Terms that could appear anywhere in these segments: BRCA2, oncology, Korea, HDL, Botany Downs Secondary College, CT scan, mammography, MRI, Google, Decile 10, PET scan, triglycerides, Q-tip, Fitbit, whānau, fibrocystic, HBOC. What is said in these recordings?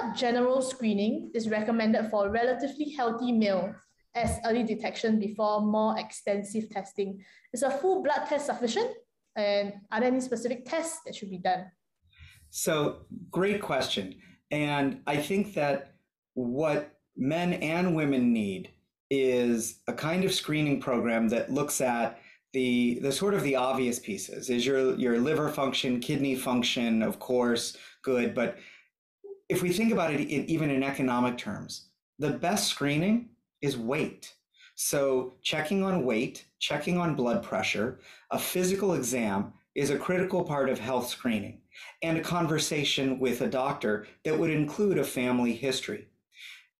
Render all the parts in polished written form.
What general screening is recommended for relatively healthy males as early detection before more extensive testing? Is a full blood test sufficient? And are there any specific tests that should be done? So, great question. And I think that what men and women need is a kind of screening program that looks at the sort of the obvious pieces. Is your liver function, kidney function, of course, good. But if we think about it, even in economic terms, the best screening is weight. So checking on weight, checking on blood pressure, a physical exam is a critical part of health screening, and a conversation with a doctor that would include a family history.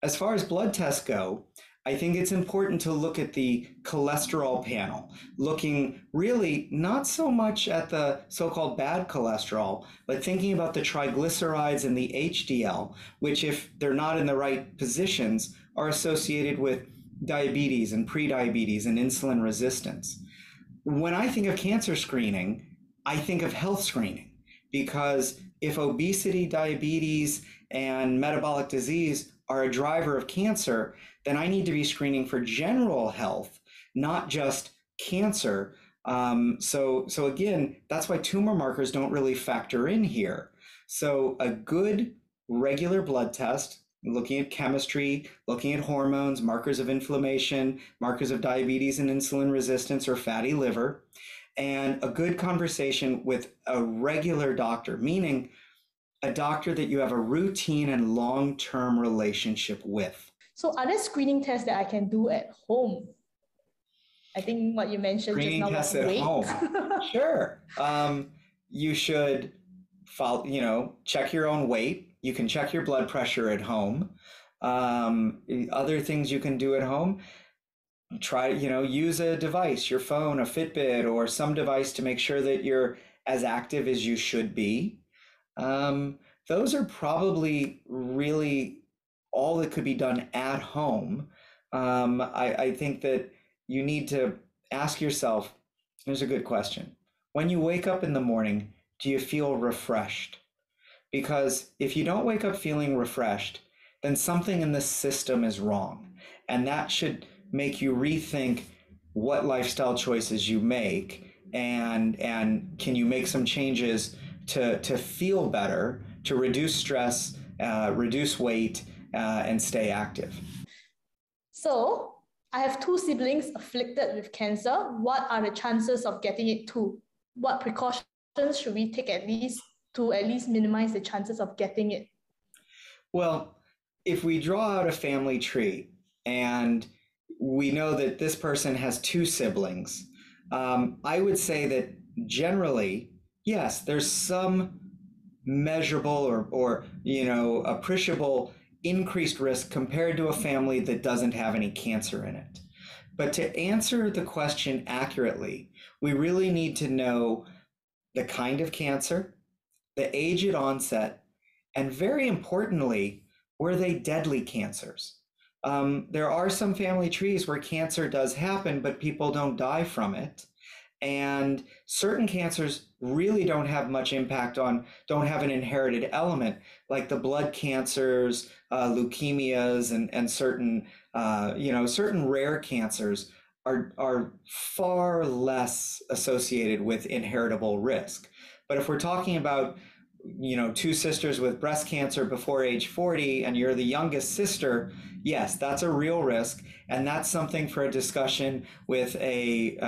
As far as blood tests go, I think it's important to look at the cholesterol panel, looking really not so much at the so-called bad cholesterol, but thinking about the triglycerides and the HDL, which, if they're not in the right positions, are associated with diabetes and prediabetes and insulin resistance. When I think of cancer screening, I think of health screening, because if obesity, diabetes, and metabolic disease are a driver of cancer, then I need to be screening for general health, not just cancer. So again, that's why tumor markers don't really factor in here. So a good regular blood test, looking at chemistry, looking at hormones, markers of inflammation, markers of diabetes and insulin resistance or fatty liver, and a good conversation with a regular doctor, meaning a doctor that you have a routine and long-term relationship with. So are there screening tests that I can do at home? I think what you mentioned screening just now was tests at home. Sure. You should follow, check your own weight. You can check your blood pressure at home. Other things you can do at home. Try, use a device, your phone, a Fitbit, or some device to make sure that you're as active as you should be. Those are probably really all that could be done at home. I think that you need to ask yourself, here's a good question. When you wake up in the morning, do you feel refreshed? Because if you don't wake up feeling refreshed, then something in the system is wrong. And that should make you rethink what lifestyle choices you make, and can you make some changes to feel better, to reduce stress, reduce weight, and stay active. So I have two siblings afflicted with cancer. What are the chances of getting it too? What precautions should we take at least minimize the chances of getting it? Well, if we draw out a family tree and we know that this person has two siblings, I would say that generally, yes, there's some measurable or appreciable increased risk compared to a family that doesn't have any cancer in it. But to answer the question accurately, we really need to know the kind of cancer, the age at onset, and very importantly, were they deadly cancers? There are some family trees where cancer does happen, but people don't die from it. And certain cancers really don't have much impact on, don't have an inherited element, like the blood cancers, leukemias, and certain rare cancers are far less associated with inheritable risk. But if we're talking about, two sisters with breast cancer before age 40, and you're the youngest sister, yes, that's a real risk. And that's something for a discussion with a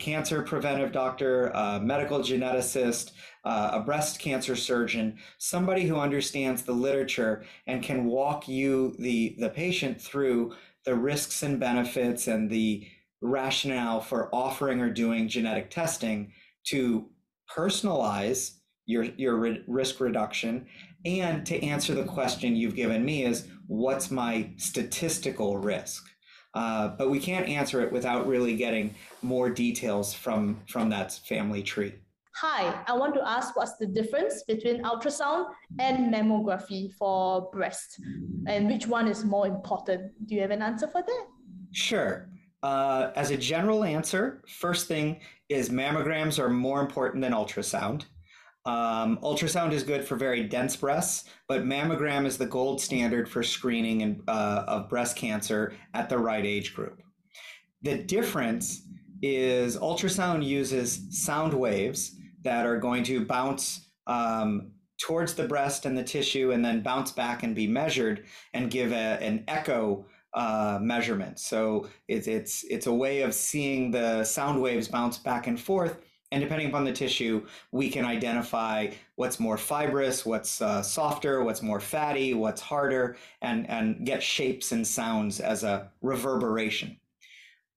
cancer preventive doctor, a medical geneticist, a breast cancer surgeon, somebody who understands the literature and can walk you, the patient, through the risks and benefits and the rationale for offering or doing genetic testing to personalize your risk reduction, and to answer the question you've given me is, what's my statistical risk? But we can't answer it without really getting more details from that family tree. Hi, I want to ask, what's the difference between ultrasound and mammography for breast, and which one is more important? Do you have an answer for that? Sure. As a general answer, first thing is mammograms are more important than ultrasound. Ultrasound is good for very dense breasts, but mammogram is the gold standard for screening of breast cancer at the right age group. The difference is ultrasound uses sound waves that are going to bounce towards the breast and the tissue and then bounce back and be measured and give an echo measurement. So it's a way of seeing the sound waves bounce back and forth. And depending upon the tissue, we can identify what's more fibrous, what's softer, what's more fatty, what's harder, and get shapes and sounds as a reverberation.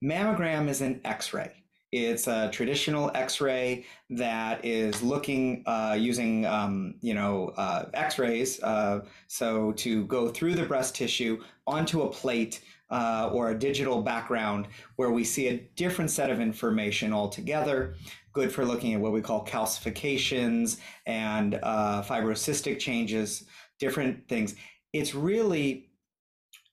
Mammogram is an X-ray. It's a traditional X-ray that is looking using X-rays so to go through the breast tissue onto a plate or a digital background where we see a different set of information altogether. Good for looking at what we call calcifications and fibrocystic changes, different things. It's really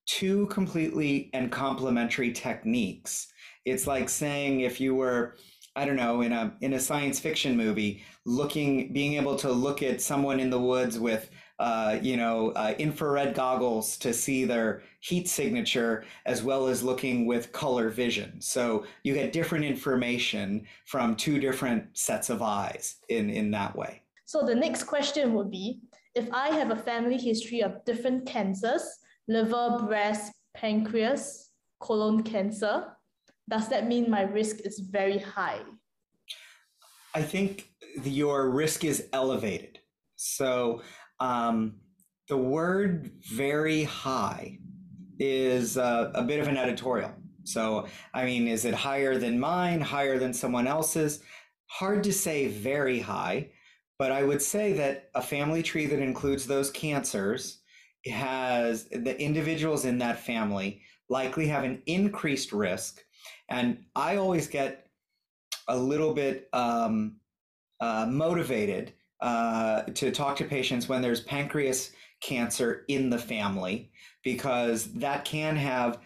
two completely and complementary techniques. It's like saying if you were, I don't know, in a science fiction movie, being able to look at someone in the woods with, infrared goggles to see their heat signature, as well as looking with color vision. So you get different information from two different sets of eyes in that way. So the next question would be, if I have a family history of different cancers, liver, breast, pancreas, colon cancer, does that mean my risk is very high? I think your risk is elevated. So the word very high is a bit of an editorial. So, I mean, is it higher than mine, higher than someone else's? Hard to say very high, but I would say that a family tree that includes those cancers has the individuals in that family likely have an increased risk. And I always get a little bit motivated to talk to patients when there's pancreas cancer in the family, because that can have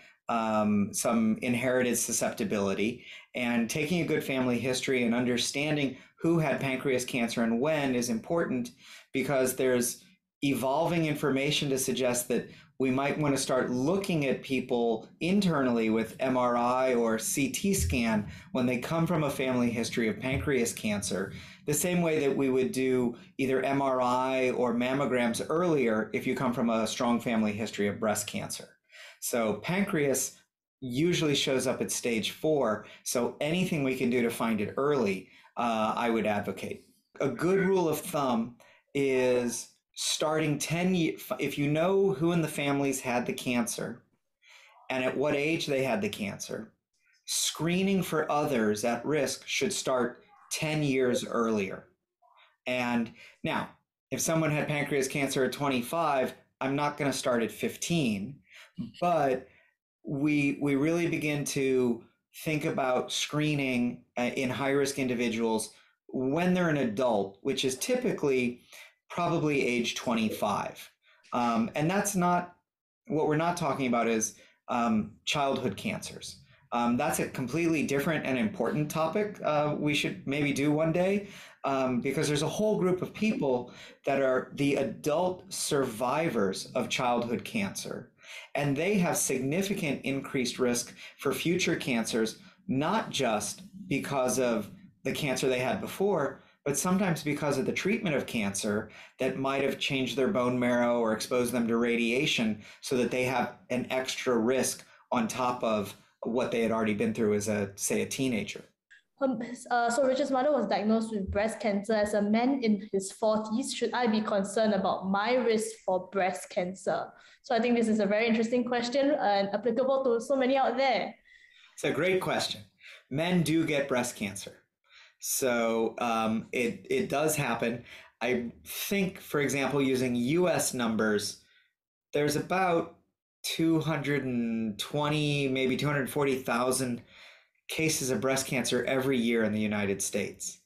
some inherited susceptibility. And taking a good family history and understanding who had pancreas cancer and when is important, because there's evolving information to suggest that we might want to start looking at people internally with MRI or CT scan when they come from a family history of pancreas cancer, the same way that we would do either MRI or mammograms earlier if you come from a strong family history of breast cancer. So pancreas usually shows up at stage 4. So anything we can do to find it early, I would advocate. A good rule of thumb is starting 10 years, if you know who in the families had the cancer and at what age they had the cancer, screening for others at risk should start 10 years earlier. And now, if someone had pancreas cancer at 25, I'm not going to start at 15, but we really begin to think about screening in high-risk individuals when they're an adult, which is typically probably age 25. And that's not, what we're not talking about is childhood cancers. That's a completely different and important topic we should maybe do one day, because there's a whole group of people that are the adult survivors of childhood cancer, and they have significant increased risk for future cancers, not just because of the cancer they had before, but sometimes because of the treatment of cancer that might have changed their bone marrow or exposed them to radiation, so that they have an extra risk on top of what they had already been through as a teenager. So Richard's mother was diagnosed with breast cancer as a man in his 40s. Should I be concerned about my risk for breast cancer? So I think this is a very interesting question and applicable to so many out there. It's a great question. Men do get breast cancer. So it does happen. I think, for example, using US numbers, there's about 220, maybe 240,000 cases of breast cancer every year in the United States.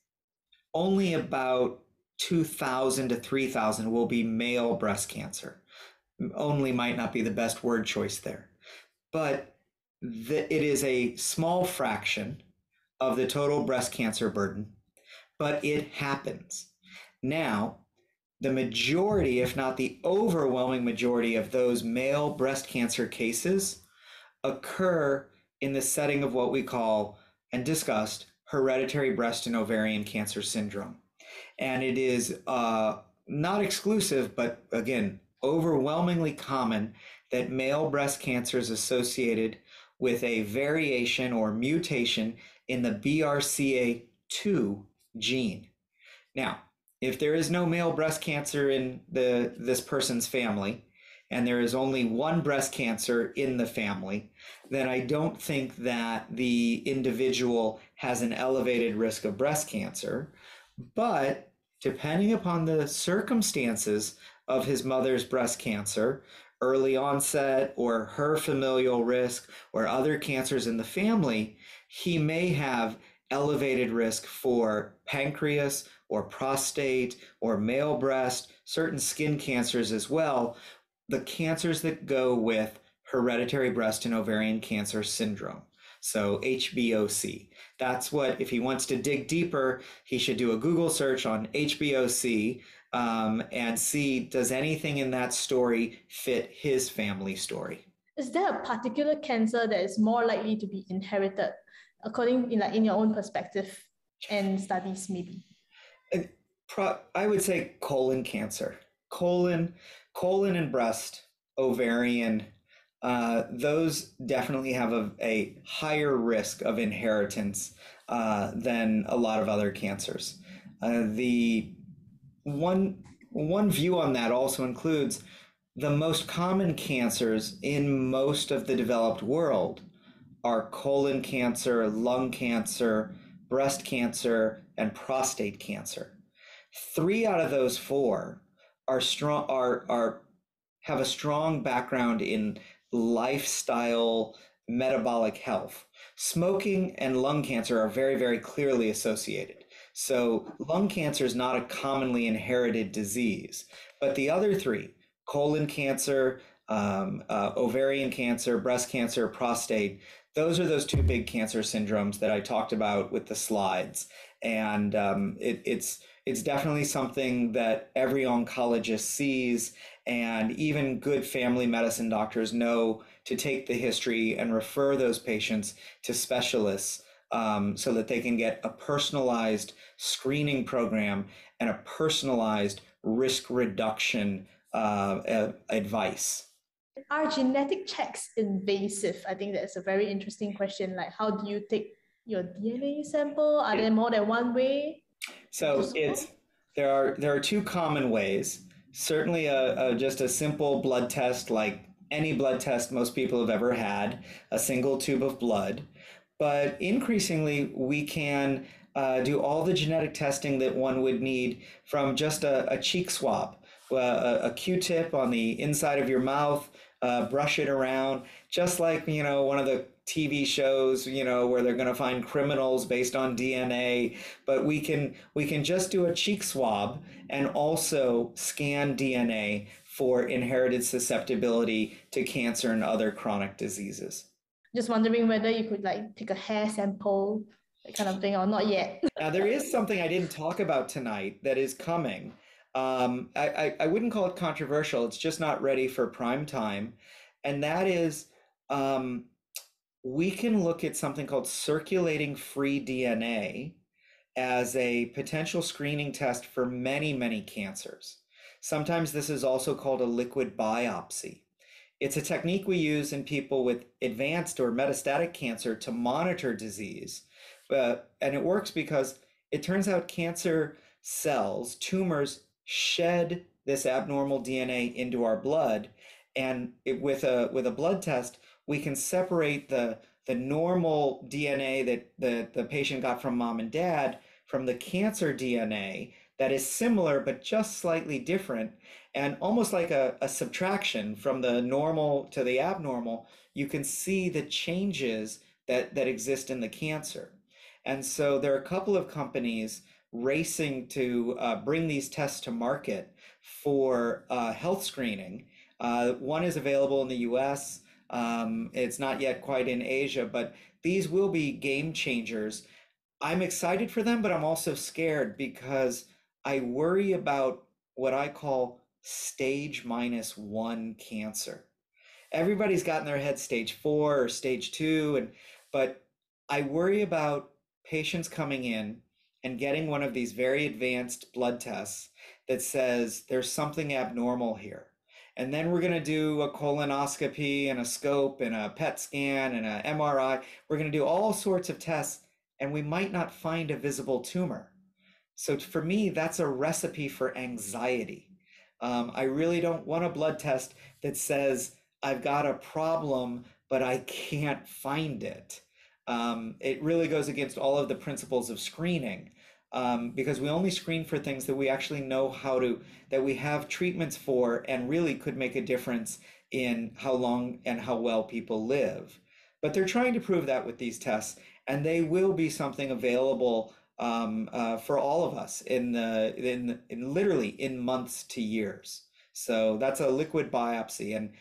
Only about 2,000 to 3,000 will be male breast cancer. Only might not be the best word choice there, but it is a small fraction of the total breast cancer burden, but it happens. Now, the majority, if not the overwhelming majority of those male breast cancer cases occur in the setting of what we call and discussed hereditary breast and ovarian cancer syndrome. And it is not exclusive, but again, overwhelmingly common that male breast cancer is associated with a variation or mutation in the BRCA2 gene. Now, if there is no male breast cancer in this person's family, and there is only one breast cancer in the family, then I don't think that the individual has an elevated risk of breast cancer. But depending upon the circumstances of his mother's breast cancer, early onset, or her familial risk, or other cancers in the family, he may have elevated risk for pancreas or prostate or male breast, certain skin cancers as well, the cancers that go with hereditary breast and ovarian cancer syndrome. So HBOC. That's what, if he wants to dig deeper, he should do a Google search on HBOC and see, does anything in that story fit his family story? Is there a particular cancer that is more likely to be inherited, according in your own perspective and studies maybe? I would say colon cancer. Colon and breast, ovarian, those definitely have a higher risk of inheritance than a lot of other cancers. The one view on that also includes the most common cancers in most of the developed world are colon cancer, lung cancer, breast cancer, and prostate cancer. 3 out of those 4 have a strong background in lifestyle, metabolic health. Smoking and lung cancer are very, very clearly associated. So lung cancer is not a commonly inherited disease, but the other 3, colon cancer, ovarian cancer, breast cancer, prostate, those are those 2 big cancer syndromes that I talked about with the slides. And it's definitely something that every oncologist sees, and even good family medicine doctors know to take the history and refer those patients to specialists so that they can get a personalized screening program and a personalized risk reduction advice. Are genetic checks invasive? I think that's a very interesting question. Like, how do you take your DNA sample? Are there more than one way? So there are 2 common ways. Certainly just a simple blood test, like any blood test most people have ever had, a single tube of blood. But increasingly, we can do all the genetic testing that one would need from just a cheek swab, a Q-tip on the inside of your mouth, brush it around, just like, one of the TV shows, where they're going to find criminals based on DNA, but we can just do a cheek swab and also scan DNA for inherited susceptibility to cancer and other chronic diseases. Just wondering whether you could take a hair sample, that kind of thing, or not yet. Now, there is something I didn't talk about tonight that is coming. I wouldn't call it controversial. It's just not ready for prime time. And that is, we can look at something called circulating free DNA as a potential screening test for many, many cancers. Sometimes this is also called a liquid biopsy. It's a technique we use in people with advanced or metastatic cancer to monitor disease. And it works because it turns out cancer cells, tumors, shed this abnormal DNA into our blood. And with a blood test, we can separate the normal DNA that the patient got from mom and dad from the cancer DNA that is similar but just slightly different, and almost like a subtraction from the normal to the abnormal, you can see the changes that exist in the cancer. And so there are a couple of companies racing to bring these tests to market for health screening. One is available in the US. It's not yet quite in Asia, but these will be game changers. I'm excited for them, but I'm also scared because I worry about what I call stage 1 cancer. Everybody's got in their head stage 4 or stage 2, but I worry about patients coming in and getting one of these very advanced blood tests that says there's something abnormal here. And then we're gonna do a colonoscopy and a scope and a PET scan and an MRI. We're gonna do all sorts of tests and we might not find a visible tumor. So for me, that's a recipe for anxiety. I really don't want a blood test that says, I've got a problem, but I can't find it. It really goes against all of the principles of screening. Because we only screen for things that we actually know how to, that we have treatments for and really could make a difference in how long and how well people live. But they're trying to prove that with these tests, and they will be something available for all of us in literally in months to years. So that's a liquid biopsy, and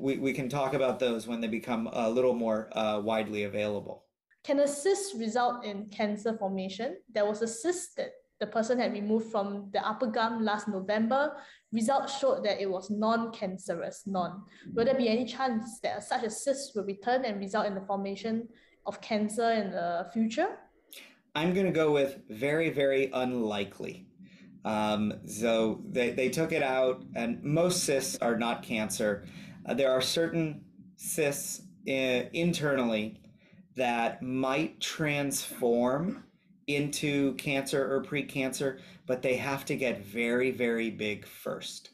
we can talk about those when they become a little more widely available. Can a cyst result in cancer formation? There was a cyst that the person had removed from the upper gum last November. Results showed that it was non-cancerous, Will there be any chance that such a cyst will return and result in the formation of cancer in the future? I'm going to go with very, very unlikely. So they took it out, and most cysts are not cancer. There are certain cysts internally that might transform into cancer or precancer, but they have to get very, very big first.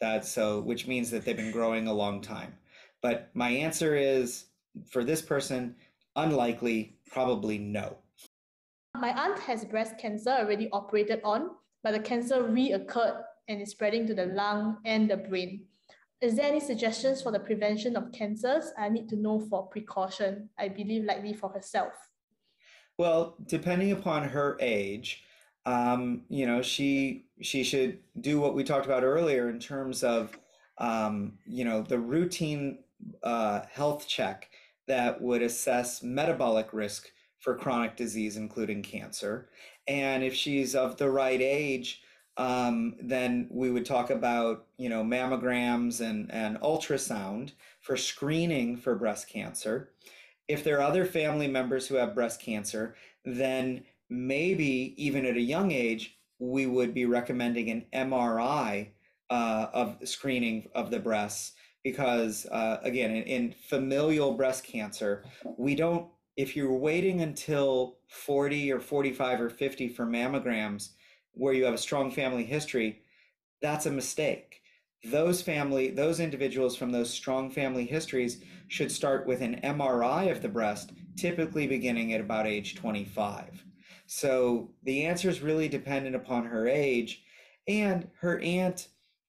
Which means that they've been growing a long time. But my answer is, for this person, unlikely, probably no. My aunt has breast cancer already operated on, but the cancer reoccurred and is spreading to the lung and the brain. Is there any suggestions for the prevention of cancers? I need to know for precaution, I believe likely for herself. Well, depending upon her age, she should do what we talked about earlier in terms of, the routine health check that would assess metabolic risk for chronic disease, including cancer. And if she's of the right age, then we would talk about, mammograms and ultrasound for screening for breast cancer. If there are other family members who have breast cancer, then maybe even at a young age, we would be recommending an MRI of screening of the breasts, because again, in familial breast cancer, if you're waiting until 40 or 45 or 50 for mammograms, where you have a strong family history, that's a mistake. Those individuals from those strong family histories should start with an MRI of the breast, typically beginning at about age 25. So the answer is really dependent upon her age, and her aunt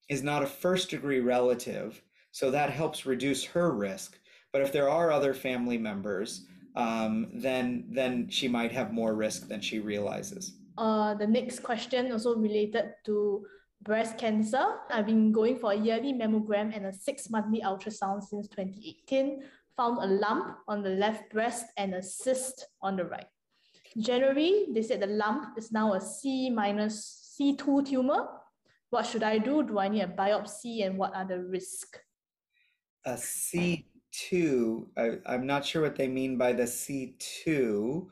is not a first-degree relative, so that helps reduce her risk. But if there are other family members, then she might have more risk than she realizes. The next question also related to breast cancer. I've been going for a yearly mammogram and a 6-monthly ultrasound since 2018. Found a lump on the left breast and a cyst on the right. January, they said the lump is now a C2 tumor. What should I do? Do I need a biopsy, and what are the risks? A C2, I'm not sure what they mean by the C2.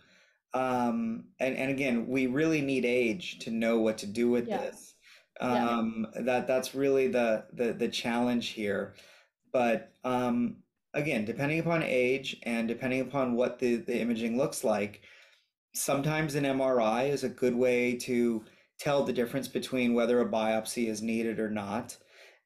And again, we really need age to know what to do with this. That's really the challenge here. But again, depending upon age and depending upon what the imaging looks like, sometimes an MRI is a good way to tell the difference between whether a biopsy is needed or not.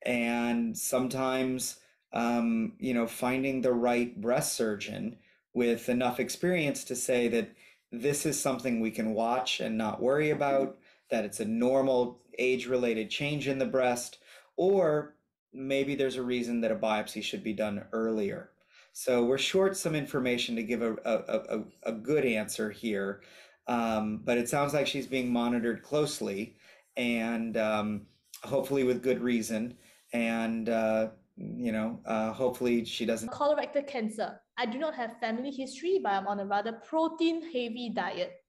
And sometimes, finding the right breast surgeon with enough experience to say that this is something we can watch and not worry about, that it's a normal age-related change in the breast, or maybe there's a reason that a biopsy should be done earlier. So we're short some information to give a good answer here, but it sounds like she's being monitored closely, and hopefully with good reason, and hopefully she doesn't. Colorectal cancer. I do not have family history, but I'm on a rather protein-heavy diet.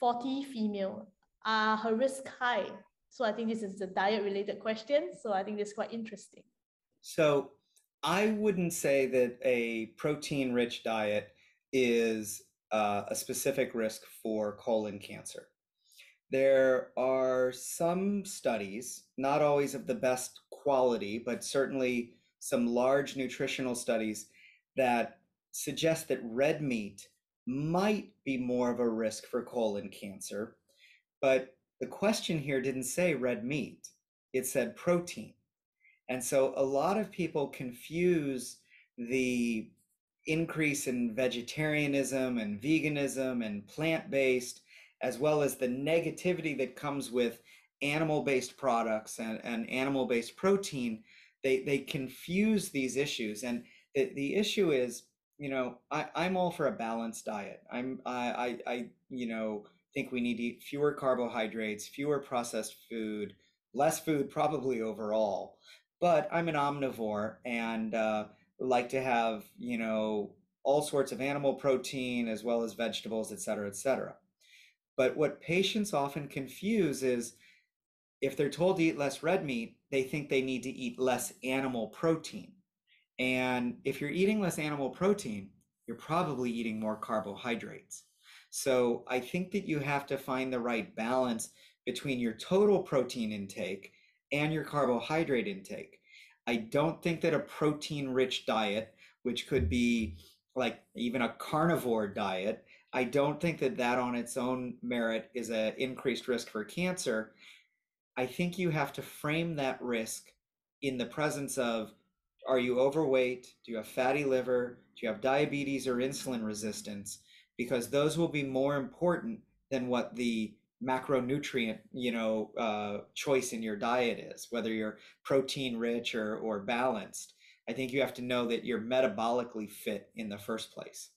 40 female. Are her risk high? So I think this is a diet-related question. So I think it's quite interesting. So I wouldn't say that a protein-rich diet is a specific risk for colon cancer. There are some studies, not always of the best quality, but certainly some large nutritional studies that suggest that red meat might be more of a risk for colon cancer. But the question here didn't say red meat, it said protein. And so a lot of people confuse the increase in vegetarianism and veganism and plant-based, as well as the negativity that comes with animal-based products and animal-based protein. They confuse these issues. And the issue is, you know, I'm all for a balanced diet. I you know, think we need to eat fewer carbohydrates, fewer processed food, less food probably overall. But I'm an omnivore and like to have, you know, all sorts of animal protein as well as vegetables, et cetera, et cetera. But what patients often confuse is if they're told to eat less red meat, they think they need to eat less animal protein. And if you're eating less animal protein, you're probably eating more carbohydrates. So I think that you have to find the right balance between your total protein intake and your carbohydrate intake. I don't think that a protein-rich diet, which could be like even a carnivore diet, I don't think that that on its own merit is an increased risk for cancer. I think you have to frame that risk in the presence of, are you overweight? Do you have fatty liver? Do you have diabetes or insulin resistance? Because those will be more important than what the macronutrient, you know, choice in your diet is, whether you're protein rich or balanced. I think you have to know that you're metabolically fit in the first place.